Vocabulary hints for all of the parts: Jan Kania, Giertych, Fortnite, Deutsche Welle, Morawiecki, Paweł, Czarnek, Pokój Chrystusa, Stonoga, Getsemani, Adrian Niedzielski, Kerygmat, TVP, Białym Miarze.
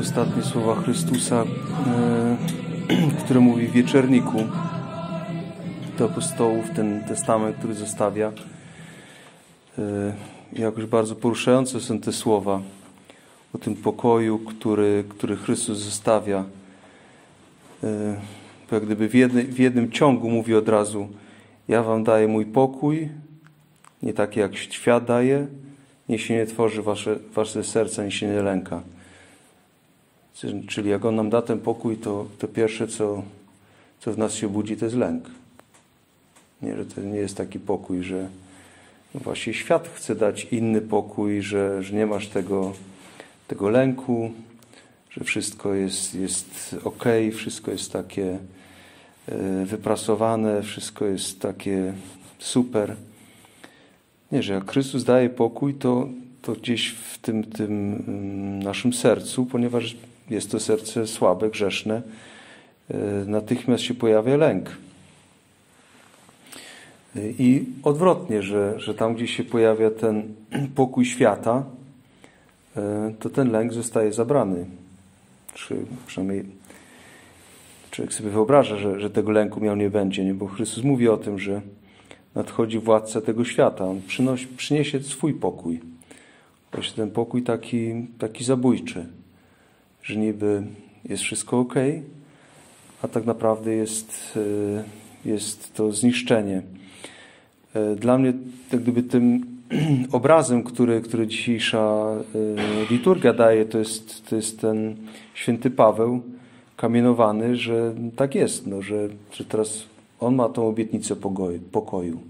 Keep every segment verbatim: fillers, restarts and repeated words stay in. Ostatnie słowa Chrystusa, które mówi w Wieczerniku do apostołów, ten testament, który zostawia. Jakoś bardzo poruszające są te słowa o tym pokoju, który, który Chrystus zostawia. Jak gdyby w, jednej, w jednym ciągu mówi od razu: ja wam daję mój pokój, nie taki jak świat daje, niech się nie tworzy wasze, wasze serca, niech się nie lęka. Czyli jak On nam da ten pokój, to, to pierwsze, co, co w nas się budzi, to jest lęk. Nie, że to nie jest taki pokój, że właśnie świat chce dać inny pokój, że, że nie masz tego, tego lęku, że wszystko jest, jest okej, wszystko jest takie wyprasowane, wszystko jest takie super. Nie, że jak Chrystus daje pokój, to, to gdzieś w tym, tym naszym sercu, ponieważ jest to serce słabe, grzeszne, natychmiast się pojawia lęk. I odwrotnie, że, że tam, gdzie się pojawia ten pokój świata, to ten lęk zostaje zabrany. Czy przynajmniej człowiek sobie wyobraża, że, że tego lęku miał nie będzie, nie? Bo Chrystus mówi o tym, że nadchodzi władca tego świata. On przynosi, przyniesie swój pokój. Właśnie ten pokój taki, taki zabójczy, że niby jest wszystko ok, a tak naprawdę jest, jest to zniszczenie. Dla mnie jak gdyby tym obrazem, który, który dzisiejsza liturgia daje, to jest, to jest ten święty Paweł kamienowany, że tak jest, no, że, że teraz on ma tą obietnicę pokoju, pokoju.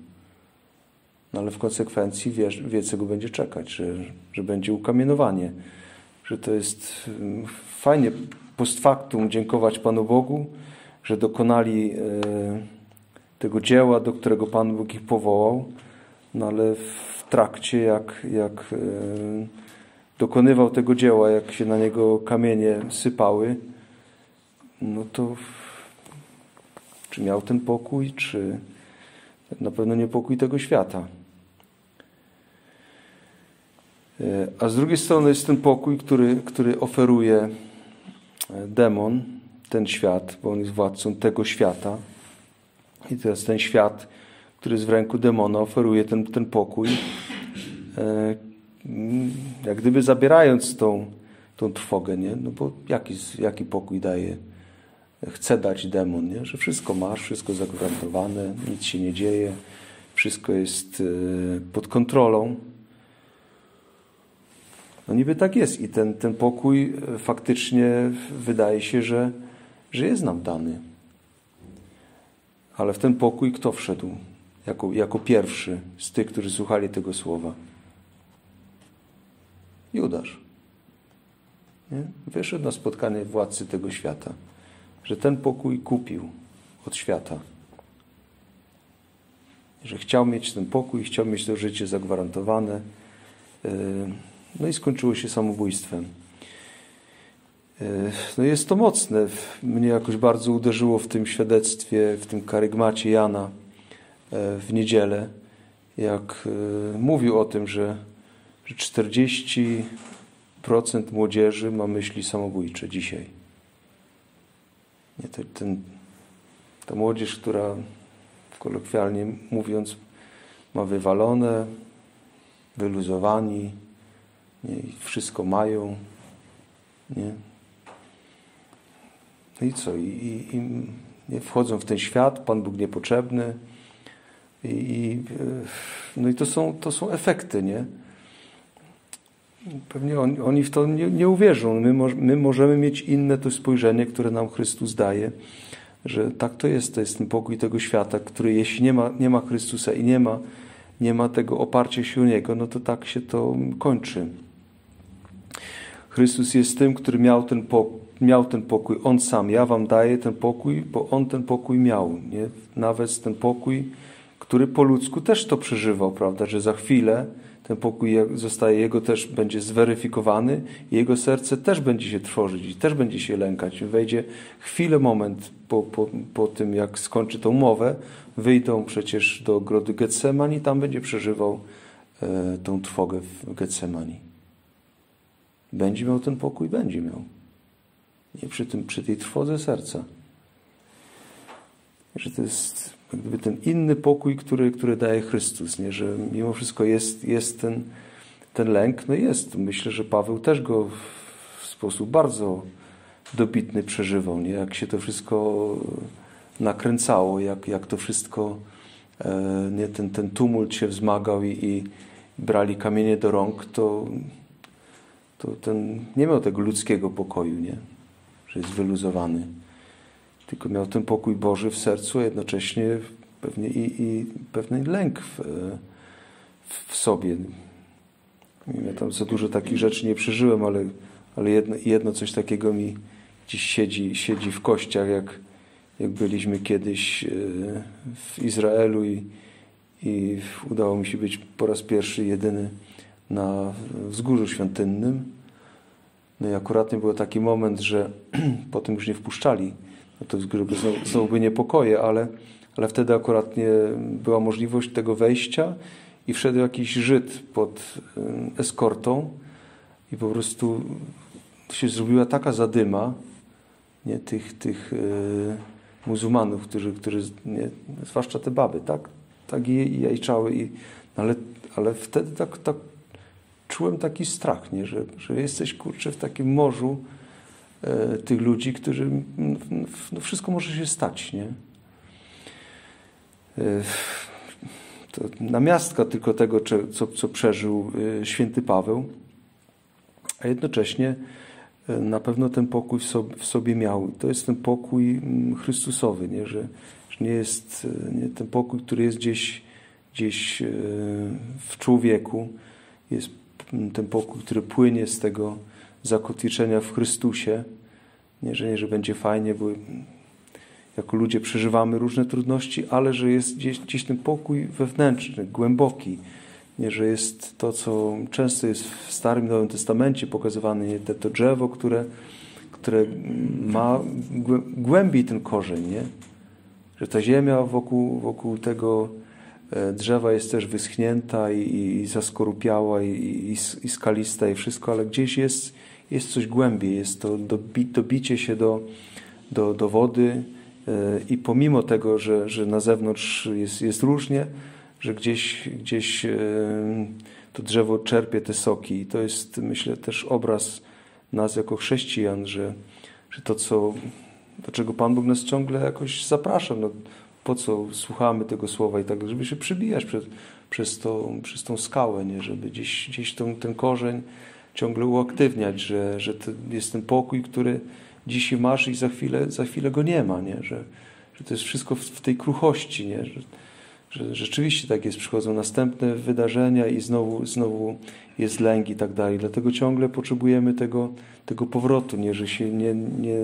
No, ale w konsekwencji wie, wie, co go będzie czekać, że, że będzie ukamienowanie, że to jest fajnie post factum dziękować Panu Bogu, że dokonali e, tego dzieła, do którego Pan Bóg ich powołał, no ale w trakcie, jak, jak e, dokonywał tego dzieła, jak się na niego kamienie sypały, no to czy miał ten pokój, czy na pewno niepokój tego świata. A z drugiej strony jest ten pokój, który, który oferuje demon, ten świat, bo on jest władcą tego świata. I teraz ten świat, który jest w ręku demona, oferuje ten, ten pokój, jak gdyby zabierając tą, tą trwogę, nie? No bo jaki, jaki pokój daje? Chce dać demon, nie? Że wszystko masz, wszystko zagwarantowane, nic się nie dzieje, wszystko jest pod kontrolą. No niby tak jest i ten, ten pokój faktycznie wydaje się, że, że jest nam dany. Ale w ten pokój kto wszedł jako, jako pierwszy z tych, którzy słuchali tego słowa? Judasz. Nie? Wyszedł na spotkanie władcy tego świata. Że ten pokój kupił od świata. Że chciał mieć ten pokój, chciał mieć to życie zagwarantowane. No i skończyło się samobójstwem. No jest to mocne. Mnie jakoś bardzo uderzyło w tym świadectwie, w tym karygmacie Jana w niedzielę, jak mówił o tym, że czterdzieści procent młodzieży ma myśli samobójcze dzisiaj. Nie, ten, ten, ta młodzież, która kolokwialnie mówiąc ma wywalone, wyluzowani, nie, i wszystko mają. Nie? No i co? I, i, i nie, wchodzą w ten świat, Pan Bóg niepotrzebny. I, i, no i to są, to są efekty, nie? Pewnie on, oni w to nie, nie uwierzą. My, mo, my możemy mieć inne to spojrzenie, które nam Chrystus daje, że tak to jest, to jest ten pokój tego świata, który jeśli nie ma, nie ma Chrystusa i nie ma, nie ma tego oparcia się o Niego, no to tak się to kończy. Chrystus jest tym, który miał ten, po, miał ten pokój. On sam, ja wam daję ten pokój, bo On ten pokój miał. Nie? Nawet ten pokój, który po ludzku też to przeżywał, prawda, że za chwilę ten pokój zostaje jego, też będzie zweryfikowany i jego serce też będzie się trwożyć i też będzie się lękać. Wejdzie chwilę, moment po, po, po tym, jak skończy tą mowę, wyjdą przecież do ogrodu Getsemani, tam będzie przeżywał e, tą trwogę w Getsemani. Będzie miał ten pokój? Będzie miał. Nie przy, tym, przy tej trwodze serca. Że to jest jak gdyby ten inny pokój, który, który daje Chrystus, nie? Że mimo wszystko jest, jest ten, ten lęk, no jest. Myślę, że Paweł też go w sposób bardzo dobitny przeżywał, nie? Jak się to wszystko nakręcało, jak, jak to wszystko, nie? Ten, ten tumult się wzmagał i, i brali kamienie do rąk, to, to ten nie miał tego ludzkiego pokoju, nie? Że jest wyluzowany. Tylko miał ten pokój Boży w sercu, a jednocześnie pewnie i, i pewien lęk w, w sobie. Ja tam za dużo takich rzeczy nie przeżyłem, ale, ale jedno, jedno coś takiego mi dziś siedzi, siedzi w kościach, jak, jak byliśmy kiedyś w Izraelu i, i udało mi się być po raz pierwszy jedyny na Wzgórzu Świątynnym. No i akurat był taki moment, że potem już nie wpuszczali. No to znowu, znowu by niepokoje, ale, ale wtedy akurat nie była możliwość tego wejścia i wszedł jakiś Żyd pod eskortą i po prostu się zrobiła taka zadyma, nie, tych, tych yy, muzułmanów, którzy, którzy nie, zwłaszcza te baby, tak, tak i jajczały, i, ale, ale wtedy tak, tak czułem taki strach, nie, że, że jesteś, kurczę, w takim morzu tych ludzi, którzy... No wszystko może się stać, nie? To namiastka tylko tego, co, co przeżył święty Paweł, a jednocześnie na pewno ten pokój w sobie, w sobie miał. To jest ten pokój Chrystusowy, nie? Że, że nie jest nie, ten pokój, który jest gdzieś, gdzieś w człowieku. Jest ten pokój, który płynie z tego zakotwiczenia w Chrystusie, nie że, nie, że będzie fajnie, bo jako ludzie przeżywamy różne trudności, ale że jest gdzieś, gdzieś ten pokój wewnętrzny, głęboki, nie że jest to, co często jest w Starym i Nowym Testamencie pokazywane, nie? Te, to drzewo, które, które ma głębiej ten korzeń, nie? Że ta ziemia wokół, wokół tego drzewa jest też wyschnięta i, i zaskorupiała i, i, i skalista i wszystko, ale gdzieś jest Jest coś głębiej, jest to dobicie się do, do, do wody i pomimo tego, że, że na zewnątrz jest, jest różnie, że gdzieś, gdzieś to drzewo czerpie te soki. I to jest, myślę, też obraz nas jako chrześcijan, że, że to, co, do czego Pan Bóg nas ciągle jakoś zaprasza, no, po co słuchamy tego słowa i tak, żeby się przybijać przez, przez, to, przez tą skałę, nie? Żeby gdzieś, gdzieś ten, ten korzeń ciągle uaktywniać, że, że to jest ten pokój, który dzisiaj masz i za chwilę, za chwilę go nie ma, nie? Że, że to jest wszystko w, w tej kruchości, nie? Że, że rzeczywiście tak jest, przychodzą następne wydarzenia i znowu, znowu jest lęk i tak dalej, dlatego ciągle potrzebujemy tego, tego powrotu, nie? Że się nie, nie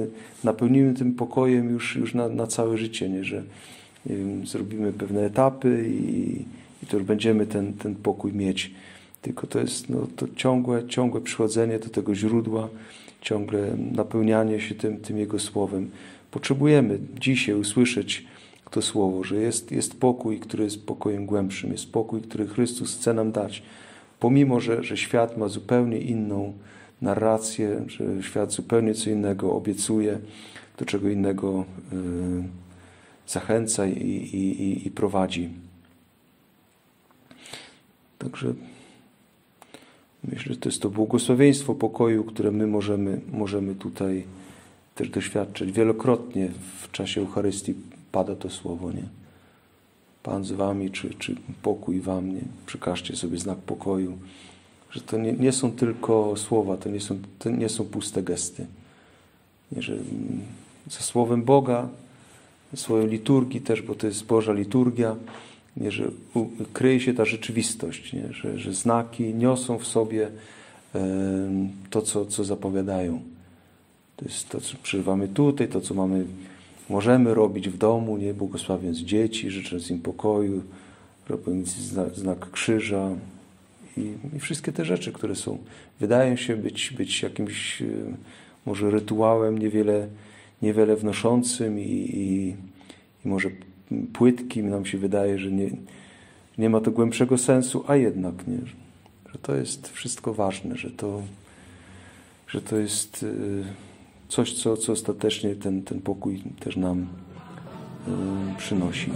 napełnimy tym pokojem już, już na, na całe życie, nie? Że nie wiem, zrobimy pewne etapy i, i to już będziemy ten, ten pokój mieć. Tylko to jest no, to ciągłe, ciągłe przychodzenie do tego źródła, ciągle napełnianie się tym, tym Jego Słowem. Potrzebujemy dzisiaj usłyszeć to Słowo, że jest, jest pokój, który jest pokojem głębszym, jest pokój, który Chrystus chce nam dać. Pomimo, że, że świat ma zupełnie inną narrację, że świat zupełnie co innego obiecuje, do czego innego yy, zachęca i, i, i, i prowadzi. Także... myślę, że to jest to błogosławieństwo pokoju, które my możemy, możemy tutaj też doświadczyć. Wielokrotnie w czasie Eucharystii pada to słowo, nie? Pan z wami, czy, czy pokój wam, nie? Przekażcie sobie znak pokoju. Że to nie, nie są tylko słowa, to nie są, to nie są puste gesty. Nie, że ze słowem Boga, słowem liturgii też, bo to jest Boża liturgia, nie, że kryje się ta rzeczywistość, nie? Że, że znaki niosą w sobie to, co, co zapowiadają. To jest to, co przeżywamy tutaj, to, co mamy, możemy robić w domu, nie? Błogosławiąc dzieci, życząc im pokoju, robiąc znak krzyża i, i wszystkie te rzeczy, które są, wydają się być, być jakimś może rytuałem niewiele, niewiele wnoszącym i, i, i może płytkim. Nam się wydaje, że nie, nie ma to głębszego sensu, a jednak nie, że to jest wszystko ważne, że to, że to jest coś, co, co ostatecznie ten, ten pokój też nam przynosi.